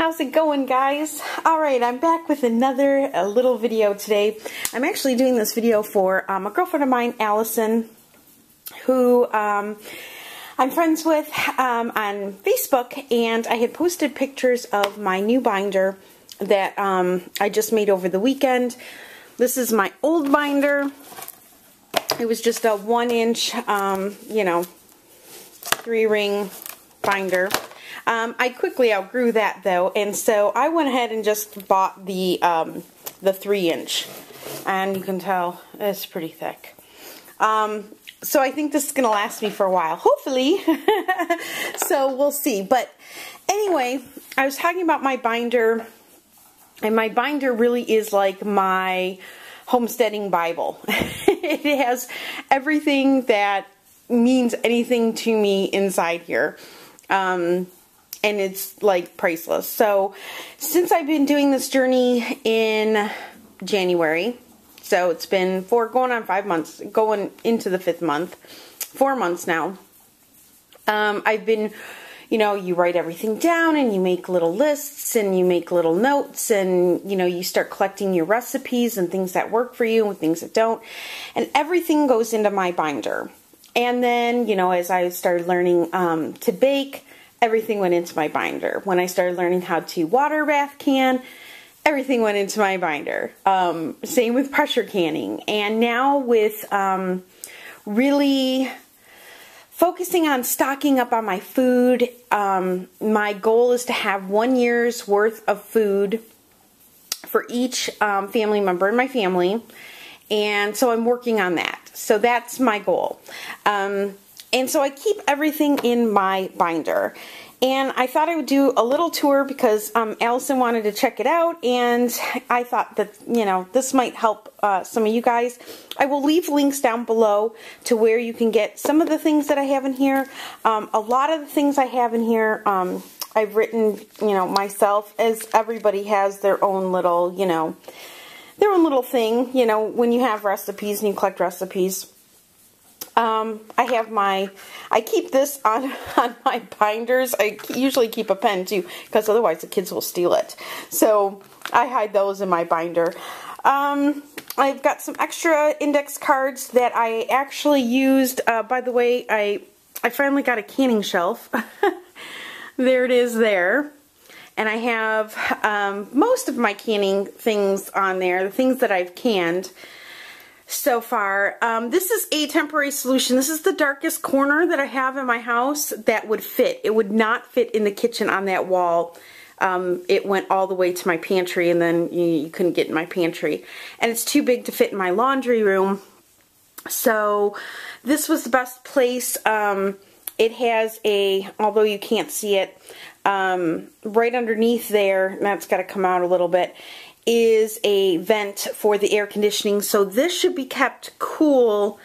How's it going, guys? Alright, I'm back with another little video today. I'm actually doing this video for a girlfriend of mine, Allison, who I'm friends with on Facebook, and I had posted pictures of my new binder that I just made over the weekend. This is my old binder. It was just a 1-inch, 3-ring binder. I quickly outgrew that though, and so I went ahead and just bought the 3-inch, and you can tell it's pretty thick. So I think this is going to last me for a while, hopefully. So we'll see. But anyway, I was talking about my binder, and my binder really is like my homesteading Bible. It has everything that means anything to me inside here. And it's like priceless. So since I've been doing this journey in January, so it's been going into the fifth month, four months now. I've been, you write everything down and you make little lists and you make little notes and, you start collecting your recipes and things that work for you and things that don't. And everything goes into my binder. And then, as I started learning to bake, everything went into my binder. When I started learning how to water bath can, everything went into my binder. Same with pressure canning. And now with really focusing on stocking up on my food, my goal is to have 1 year's worth of food for each family member in my family. And so I'm working on that. So that's my goal. And so I keep everything in my binder. And I thought I would do a little tour because Allison wanted to check it out, and I thought that, this might help some of you guys. I will leave links down below to where you can get some of the things that I have in here. A lot of the things I have in here, I've written, myself, as everybody has their own little, their own little thing, when you have recipes and you collect recipes. I keep this on my binders. I usually keep a pen too, because otherwise the kids will steal it. So I hide those in my binder. I've got some extra index cards that I actually used. By the way, I finally got a canning shelf. There it is there. And I have most of my canning things on there, the things that I've canned so far. This is a temporary solution. This is the darkest corner that I have in my house that would fit. It would not fit in the kitchen on that wall. It went all the way to my pantry, and then you couldn't get in my pantry. And it's too big to fit in my laundry room. So this was the best place. It has although you can't see it, right underneath there, and that's got to come out a little bit, is a vent for the air conditioning. So this should be kept cool.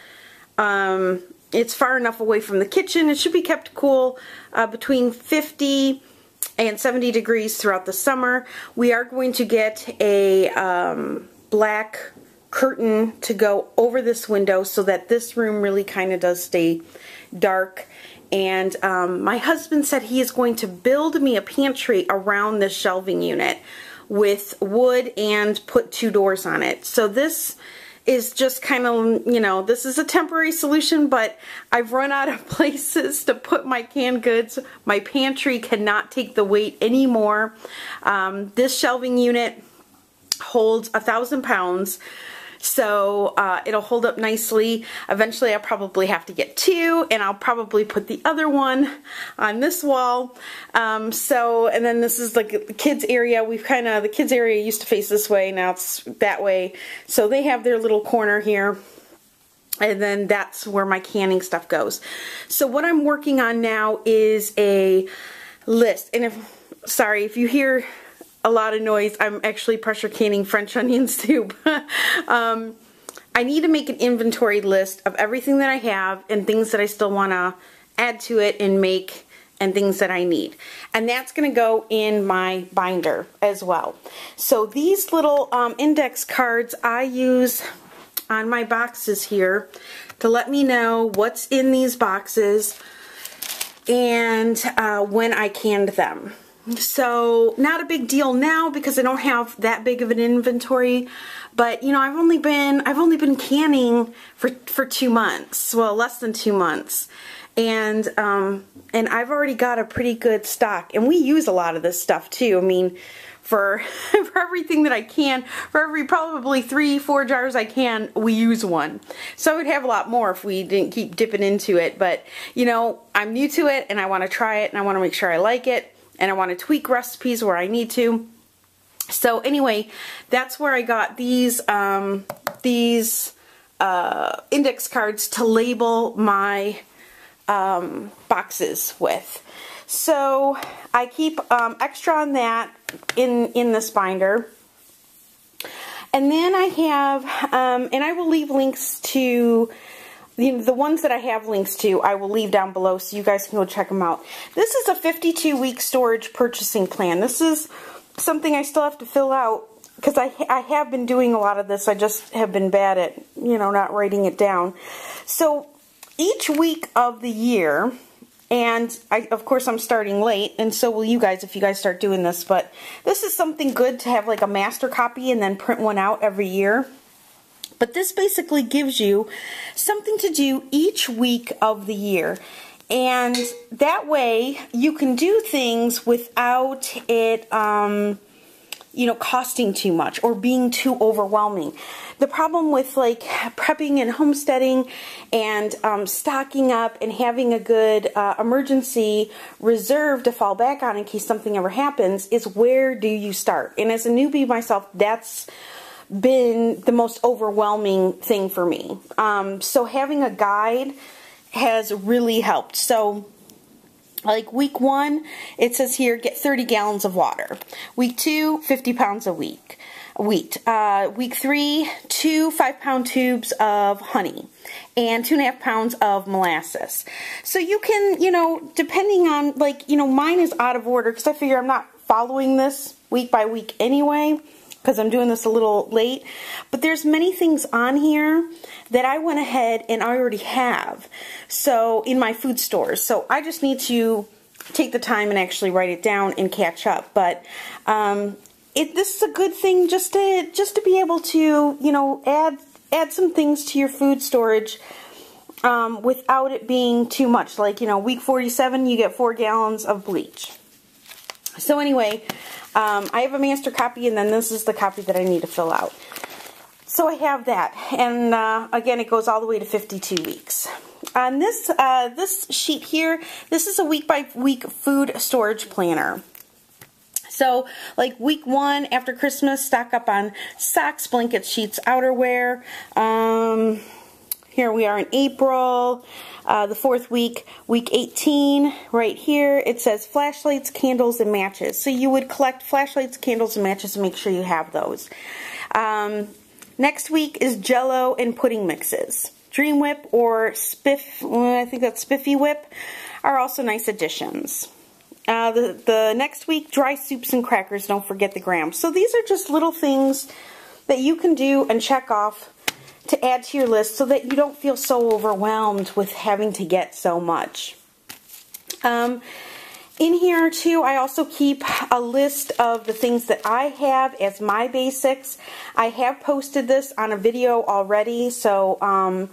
It's far enough away from the kitchen. It should be kept cool between 50 and 70 degrees throughout the summer. We are going to get a black curtain to go over this window so that this room really kind of does stay dark. And my husband said he is going to build me a pantry around this shelving unit with wood and put 2 doors on it. So this is just kind of, this is a temporary solution, but I've run out of places to put my canned goods. My pantry cannot take the weight anymore. This shelving unit holds 1,000 pounds. So it'll hold up nicely. Eventually I'll probably have to get 2, and I'll probably put the other one on this wall. And then this is like the kids area. The kids area used to face this way, now it's that way. So they have their little corner here. And then that's where my canning stuff goes. So what I'm working on now is a list. And sorry if you hear a lot of noise, I'm actually pressure canning French onion soup. I need to make an inventory list of everything that I have and things that I still want to add to it and make and things that I need. And that's going to go in my binder as well. So these little index cards I use on my boxes here to let me know what's in these boxes and when I canned them. So not a big deal now because I don't have that big of an inventory, but you know, I've only been canning for 2 months, well, less than 2 months, and I've already got a pretty good stock, and we use a lot of this stuff too. I mean, for everything that I can, for every probably 3-4 jars I can, we use one. So I would have a lot more if we didn't keep dipping into it, but you know, I'm new to it and I want to try it and I want to make sure I like it and I want to tweak recipes where I need to. So anyway, that's where I got these index cards to label my boxes with. So I keep extra on that in this binder. And then I have, and I will leave links to, you know, the ones that I have links to, I will leave down below so you guys can go check them out. This is a 52-week storage purchasing plan. This is something I still have to fill out because I have been doing a lot of this. I just have been bad at, you know, not writing it down. So each week of the year, and of course I'm starting late, and so will you guys if you guys start doing this, but this is something good to have like a master copy and then print one out every year. But this basically gives you something to do each week of the year. And that way you can do things without it, you know, costing too much or being too overwhelming. The problem with like prepping and homesteading and stocking up and having a good emergency reserve to fall back on in case something ever happens is, where do you start? And as a newbie myself, that's been the most overwhelming thing for me. So having a guide has really helped. So like week 1, it says here, get 30 gallons of water. Week 2, 50 pounds of wheat. Week 3, 2 5-pound tubes of honey and 2.5 pounds of molasses. So you can, you know, depending on, like, you know, mine is out of order because I figure I'm not following this week by week anyway, because I'm doing this a little late. But there's many things on here that I went ahead and I already have, so in my food stores. So I just need to take the time and actually write it down and catch up. But this is a good thing just to be able to, you know, add some things to your food storage without it being too much. Like, you know, week 47, you get 4 gallons of bleach. So anyway, I have a master copy, and then this is the copy that I need to fill out. So I have that, and again, it goes all the way to 52 weeks. On this sheet here, this is a week-by-week food storage planner. So, like week 1, after Christmas, stock up on socks, blankets, sheets, outerwear. Here we are in April, the 4th week, week 18, right here. It says flashlights, candles, and matches. So you would collect flashlights, candles, and matches and make sure you have those. Next week is Jell-O and pudding mixes. Dream Whip or Spiffy Whip are also nice additions. The next week, dry soups and crackers. Don't forget the grams. So these are just little things that you can do and check off to add to your list so that you don't feel so overwhelmed with having to get so much. In here too, I also keep a list of the things that I have as my basics. I have posted this on a video already, so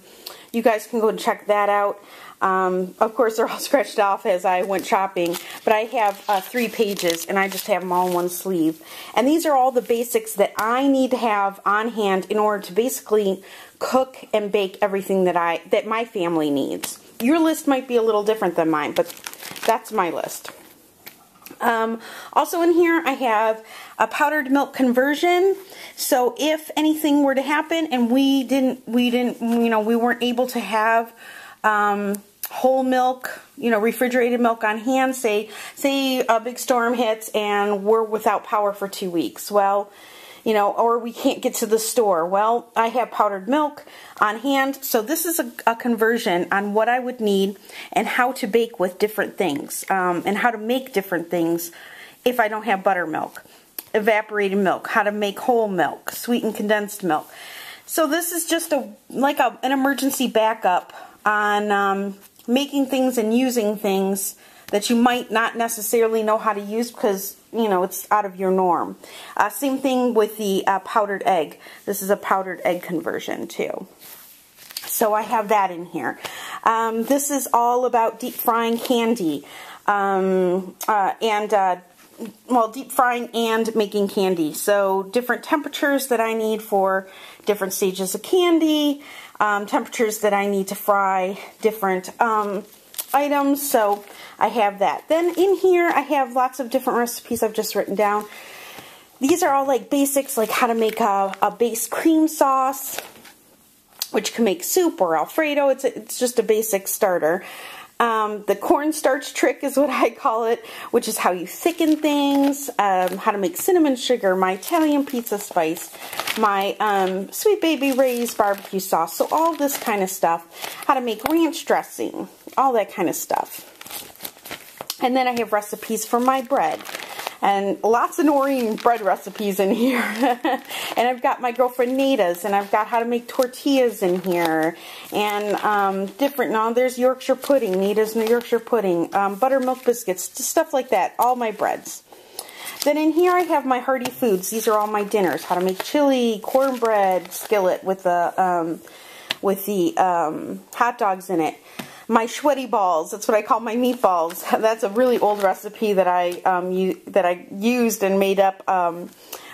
you guys can go and check that out. Of course, they're all scratched off as I went shopping, but I have 3 pages, and I just have them all in one sleeve. And these are all the basics that I need to have on hand in order to basically cook and bake everything that my family needs. Your list might be a little different than mine, but that's my list. Also in here, I have a powdered milk conversion. So if anything were to happen and we didn't, you know, we weren't able to have whole milk, you know, refrigerated milk on hand, say a big storm hits and we're without power for 2 weeks, well, you know, or we can't get to the store, well, I have powdered milk on hand. So this is a conversion on what I would need and how to bake with different things, and how to make different things if I don't have buttermilk, evaporated milk, how to make whole milk, sweetened condensed milk. So this is just an emergency backup on making things and using things that you might not necessarily know how to use because, you know, it's out of your norm. Same thing with the powdered egg. This is a powdered egg conversion too. So I have that in here. This is all about deep frying candy. Well, deep frying and making candy. So different temperatures that I need for different stages of candy, temperatures that I need to fry different items. So I have that. Then in here I have lots of different recipes I've just written down. These are all like basics, like how to make a base cream sauce, which can make soup or Alfredo. It's just a basic starter. The cornstarch trick is what I call it, which is how you thicken things, how to make cinnamon sugar, my Italian pizza spice, my Sweet Baby Ray's barbecue sauce, so all this kind of stuff, how to make ranch dressing, all that kind of stuff. And then I have recipes for my bread. And lots of Noreen bread recipes in here. And I've got my girlfriend Nada's, and I've got how to make tortillas in here. And there's Yorkshire pudding, Nada's New Yorkshire pudding, buttermilk biscuits, stuff like that, all my breads. Then in here I have my hearty foods. These are all my dinners, how to make chili, cornbread, skillet with the hot dogs in it. My sweaty balls, that's what I call my meatballs. That's a really old recipe that I used and made up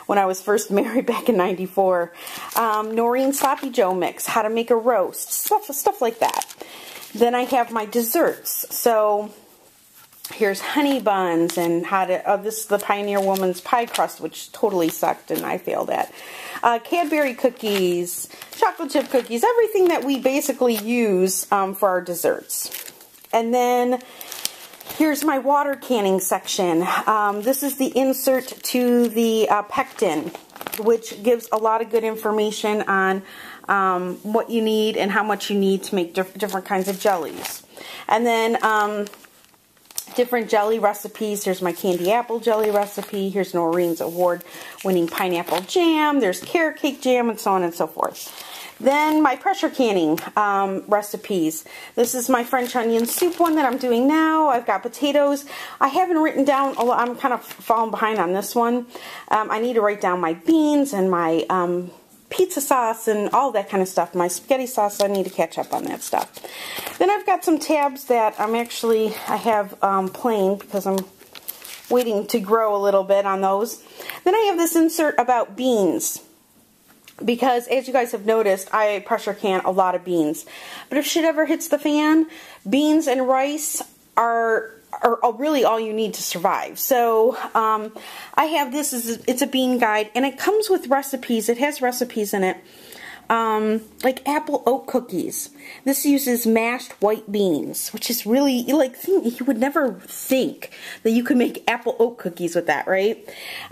when I was first married back in '94. Noreen Sloppy Joe mix, how to make a roast, stuff like that. Then I have my desserts. So here's honey buns and how to, this is the Pioneer Woman's pie crust, which totally sucked and I failed at. Cadbury cookies, chocolate chip cookies, everything that we basically use for our desserts. And then here's my water canning section. This is the insert to the pectin, which gives a lot of good information on what you need and how much you need to make different kinds of jellies. And then different jelly recipes. Here's my candy apple jelly recipe. Here's Noreen's award-winning pineapple jam. There's carrot cake jam, and so on and so forth. Then my pressure canning recipes. This is my French onion soup one that I'm doing now. I've got potatoes. I haven't written down a lot. I'm kind of falling behind on this one. I need to write down my beans and my pizza sauce and all that kind of stuff. My spaghetti sauce, I need to catch up on that stuff. Then I've got some tabs that I have plain because I'm waiting to grow a little bit on those. Then I have this insert about beans because, as you guys have noticed, I pressure can a lot of beans. But if shit ever hits the fan, beans and rice are really all you need to survive. So I have this, it's a bean guide, and it comes with recipes. It has recipes in it, like apple oat cookies. This uses mashed white beans, which is really, you would never think that you could make apple oat cookies with that, right?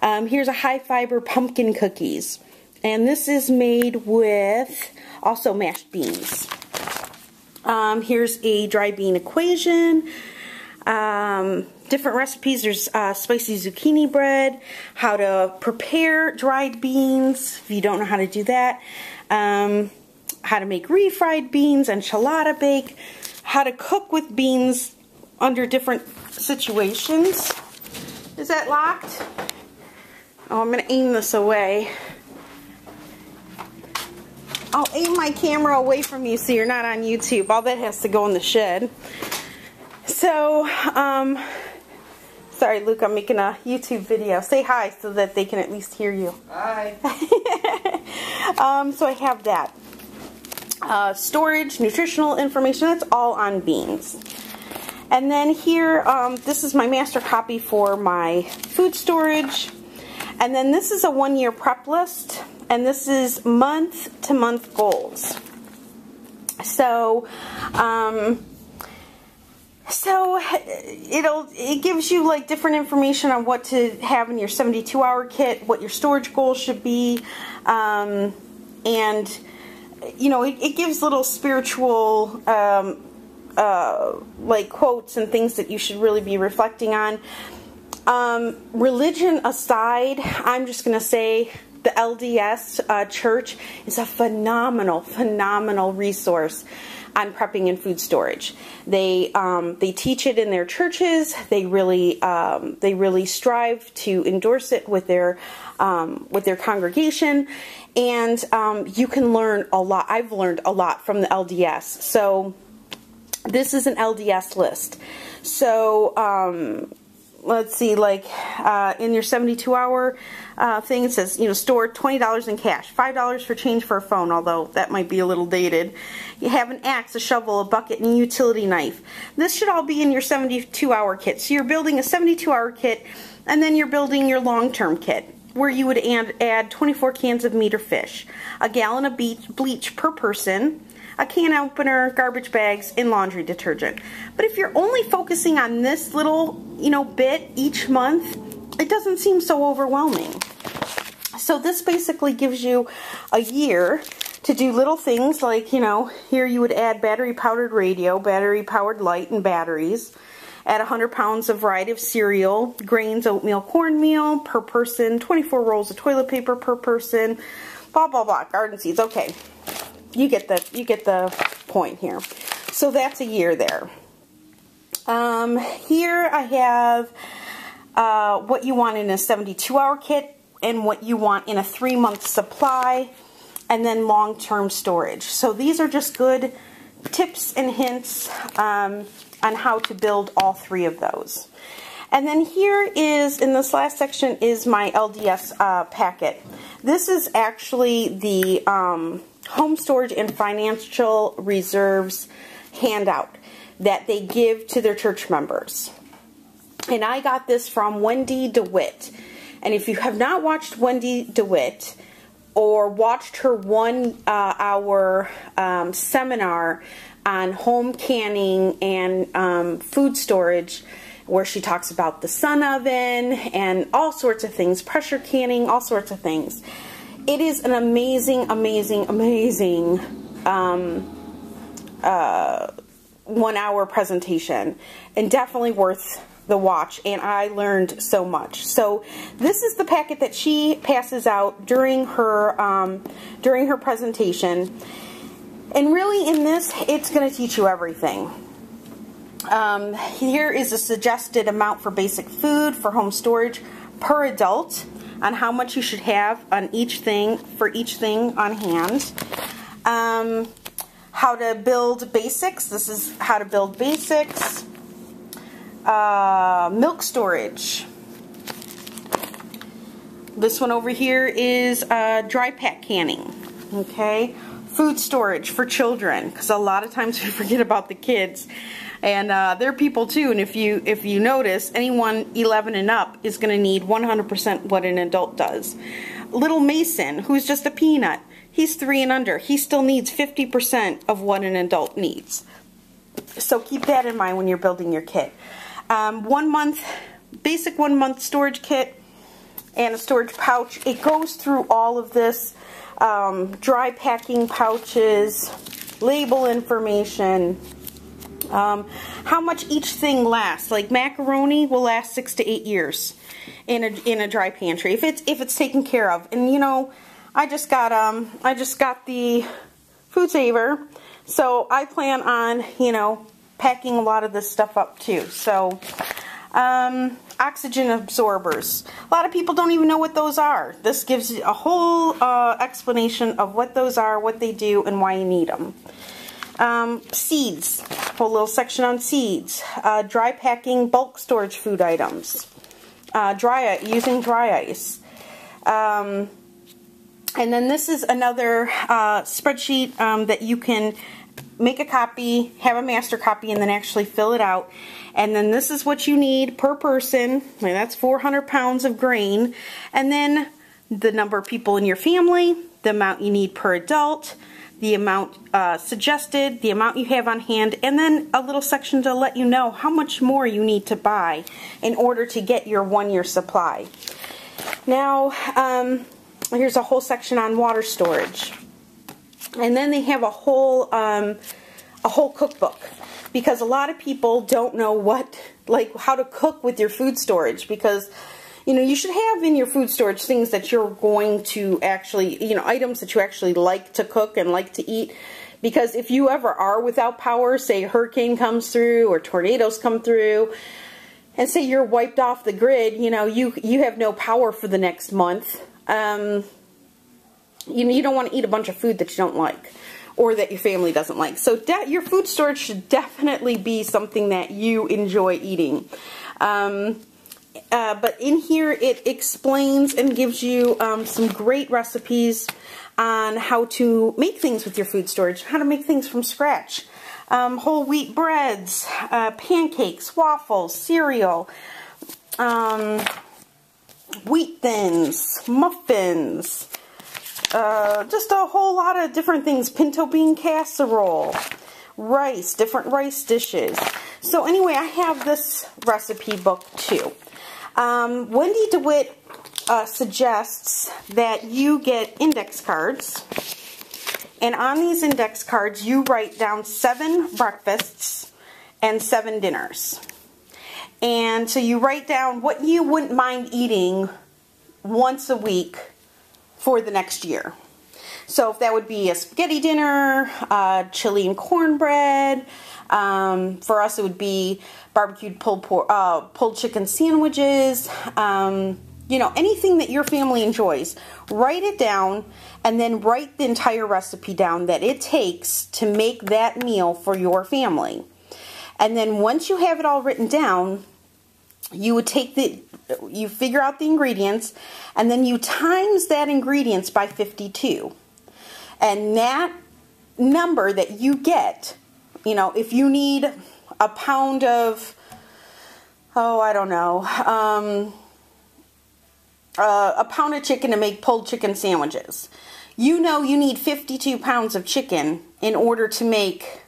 Here's a high fiber pumpkin cookies, and this is made with also mashed beans. Here's a dry bean equation. Different recipes. There's spicy zucchini bread, how to prepare dried beans if you don't know how to do that, how to make refried beans, enchilada bake, how to cook with beans under different situations. Is that locked? Oh, I'm gonna aim this away. I'll aim my camera away from you so you're not on YouTube. All that has to go in the shed. So, sorry Luke, I'm making a YouTube video. Say hi so that they can at least hear you. Hi. So I have that. Storage, nutritional information, that's all on beans. And then here, this is my master copy for my food storage. And then this is a 1-year prep list. And this is month-to-month goals. So, it gives you like different information on what to have in your 72-hour kit, what your storage goals should be, and you know it gives little spiritual like quotes and things that you should really be reflecting on. Religion aside, I'm just gonna say the LDS church is a phenomenal resource. on prepping and food storage. They teach it in their churches. They really strive to endorse it with their congregation, and you can learn a lot. I've learned a lot from the LDS. So this is an LDS list. So let's see, like in your 72-hour thing, it says, you know, store $20 in cash, $5 for change for a phone, although that might be a little dated. You have an axe, a shovel, a bucket, and a utility knife. This should all be in your 72-hour kit. So you're building a 72-hour kit, and then you're building your long-term kit, where you would add 24 cans of meat or fish, a gallon of bleach per person, a can opener, garbage bags, and laundry detergent. But if you're only focusing on this little, you know, bit each month, it doesn't seem so overwhelming. So this basically gives you a year to do little things like, you know, here you would add battery-powered radio, battery-powered light, and batteries. Add 100 pounds of variety of cereal, grains, oatmeal, cornmeal per person, 24 rolls of toilet paper per person, blah, blah, blah, garden seeds. Okay, you get the point here. So that's a year there. Here I have what you want in a 72-hour kit and what you want in a 3-month supply, and then long-term storage. So these are just good tips and hints on how to build all three of those. And then here is, in this last section, is my LDS packet. This is actually the home storage and financial reserves handout that they give to their church members. And I got this from Wendy DeWitt. And if you have not watched Wendy DeWitt, or watched her 1 hour seminar on home canning and food storage, where she talks about the sun oven and all sorts of things, pressure canning, all sorts of things. It is an amazing, amazing, amazing 1 hour presentation, and definitely worth the watch, and I learned so much. So this is the packet that she passes out during her presentation, and really in this it's going to teach you everything. Here is a suggested amount for basic food for home storage per adult, on how much you should have on each thing, for each thing on hand. How to build basics. This is how to build basics. Milk storage. This one over here is dry pack canning. Okay, food storage for children, because a lot of times we forget about the kids, and they're people too. And if you notice, anyone 11 and up is going to need 100% what an adult does. Little Mason, who's just a peanut, he's 3 and under. He still needs 50% of what an adult needs. So keep that in mind when you're building your kit. 1 month, basic 1 month storage kit and a storage pouch. It goes through all of this, dry packing pouches, label information, how much each thing lasts. Like macaroni will last 6 to 8 years in a dry pantry if it's taken care of. And you know, I just got the Food Saver, so I plan on, you know, packing a lot of this stuff up too. So oxygen absorbers, a lot of people don't even know what those are. This gives you a whole explanation of what those are, what they do, and why you need them. Seeds, whole little section on seeds. Dry packing bulk storage food items, using dry ice. And then this is another spreadsheet that you can make a copy, have a master copy, and then actually fill it out. And then this is what you need per person, and that's 400 pounds of grain. And then the number of people in your family, the amount you need per adult, the amount suggested, the amount you have on hand, and then a little section to let you know how much more you need to buy in order to get your 1 year supply. Now, here's a whole section on water storage, and then they have a whole cookbook, because a lot of people don't know how to cook with your food storage, because you know, you should have in your food storage things that you're going to actually, you know, items that you actually like to cook and like to eat, Because if you ever are without power, say a hurricane comes through or tornadoes come through, and say you're wiped off the grid, you know, you have no power for the next month. You don't want to eat a bunch of food that you don't like or that your family doesn't like. So your food storage should definitely be something that you enjoy eating. But in here it explains and gives you some great recipes on how to make things with your food storage, how to make things from scratch. Whole wheat breads, pancakes, waffles, cereal, wheat thins, muffins, just a whole lot of different things. Pinto bean casserole, rice, different rice dishes. So anyway, I have this recipe book too. Wendy DeWitt suggests that you get index cards, and on these index cards you write down 7 breakfasts and 7 dinners. And so you write down what you wouldn't mind eating once a week for the next year. So if that would be a spaghetti dinner, chili and cornbread. For us it would be barbecued pulled chicken sandwiches, you know, anything that your family enjoys. Write it down and then write the entire recipe down that it takes to make that meal for your family. And then once you have it all written down, you would you figure out the ingredients, and then you times that ingredients by 52. And that number that you get, you know, if you need a pound of, oh, I don't know, a pound of chicken to make pulled chicken sandwiches, you know you need 52 pounds of chicken in order to make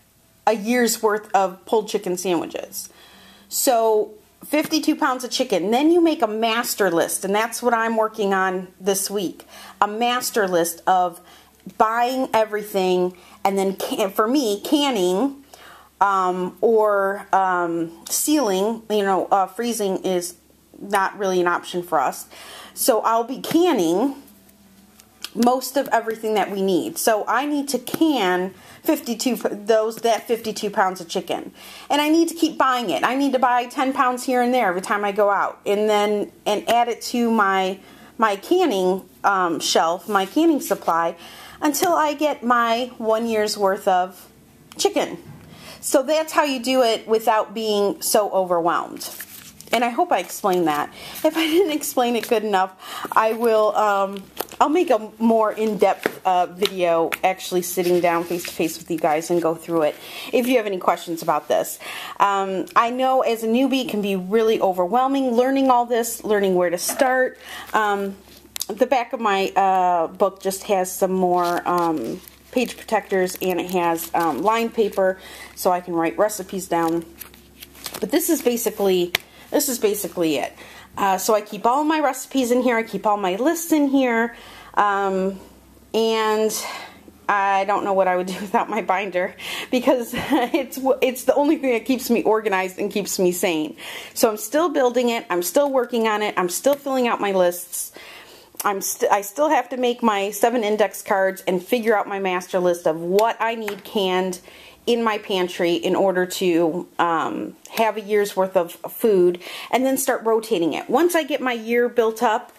a year's worth of pulled chicken sandwiches. So 52 pounds of chicken. Then you make a master list, and that's what I'm working on this week. A master list of buying everything, and then for me, canning or sealing. You know, freezing is not really an option for us. So I'll be canning most of everything that we need. So I need to can 52 pounds of chicken, and I need to keep buying it. I need to buy 10 pounds here and there every time I go out, and then add it to my canning shelf, my canning supply, until I get my 1 year's worth of chicken. So that's how you do it without being so overwhelmed. And I hope I explained that. If I didn't explain it good enough, I will, I'll make a more in-depth video actually sitting down face-to-face with you guys and go through it if you have any questions about this. I know as a newbie it can be really overwhelming learning all this, learning where to start. The back of my book just has some more page protectors, and it has lined paper so I can write recipes down. But this is basically it. So I keep all my recipes in here. I keep all my lists in here. And I don't know what I would do without my binder, because it's the only thing that keeps me organized and keeps me sane. So I'm still building it. I'm still working on it. I'm still filling out my lists. I still have to make my 7 index cards and figure out my master list of what I need canned in my pantry in order to have a year's worth of food, and then start rotating it. Once I get my year built up,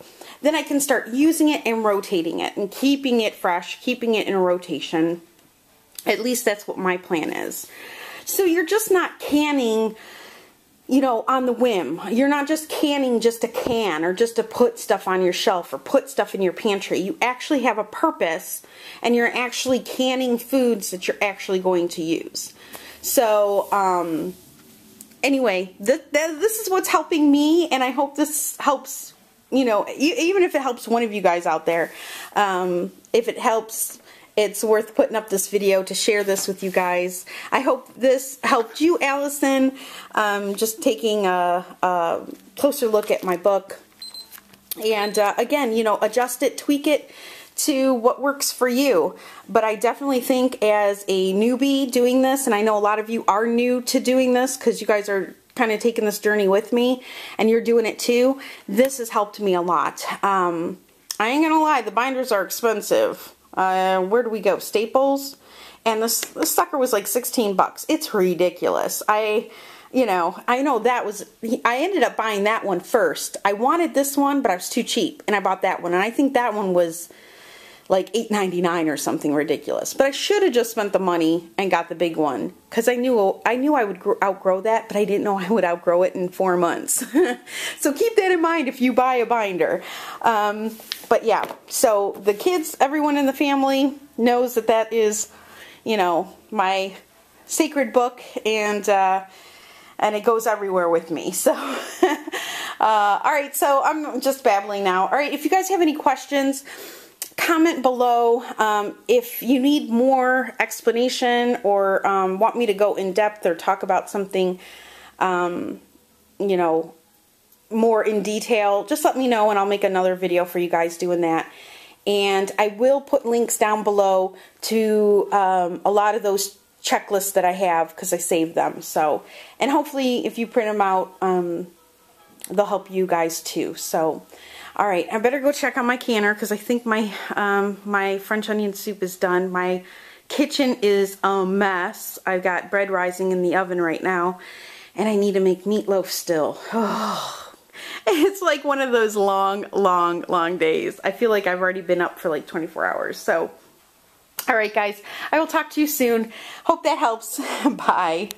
then I can start using it and rotating it and keeping it fresh, keeping it in a rotation. At least that's what my plan is. So you're just not canning, you know, on the whim. You're not just canning just to can or just to put stuff on your shelf or put stuff in your pantry. You actually have a purpose, and you're actually canning foods that you're actually going to use. So, anyway, this is what's helping me, and I hope this helps, you know, even if it helps one of you guys out there. If it helps, it's worth putting up this video to share this with you guys. I hope this helped you, Allison. Just taking a closer look at my book. And again, you know, adjust it, tweak it to what works for you. But I definitely think as a newbie doing this, and I know a lot of you are new to doing this because you guys are kind of taking this journey with me and you're doing it too, this has helped me a lot. I ain't gonna lie, the binders are expensive. Where do we go? Staples? and this sucker was like 16 bucks. It's ridiculous. I know that was, I ended up buying that one first. I wanted this one, but I was too cheap, and I bought that one, and I think that one was like $8.99 or something ridiculous. But I should have just spent the money and got the big one, because I knew I would outgrow that, but I didn't know I would outgrow it in 4 months. So keep that in mind if you buy a binder. But yeah, so the kids, everyone in the family knows that that is, you know, my sacred book, and it goes everywhere with me. So all right, so I'm just babbling now. All right, if you guys have any questions, comment below. If you need more explanation or want me to go in depth or talk about something, you know, more in detail, just let me know and I'll make another video for you guys doing that. And I will put links down below to a lot of those checklists that I have, because I saved them. So, and hopefully if you print them out, they'll help you guys too. So, all right, I better go check on my canner, because I think my my French onion soup is done. My kitchen is a mess. I've got bread rising in the oven right now, and I need to make meatloaf still. Oh, it's like one of those long days. I feel like I've already been up for like 24 hours. So, all right, guys, I will talk to you soon. Hope that helps. Bye.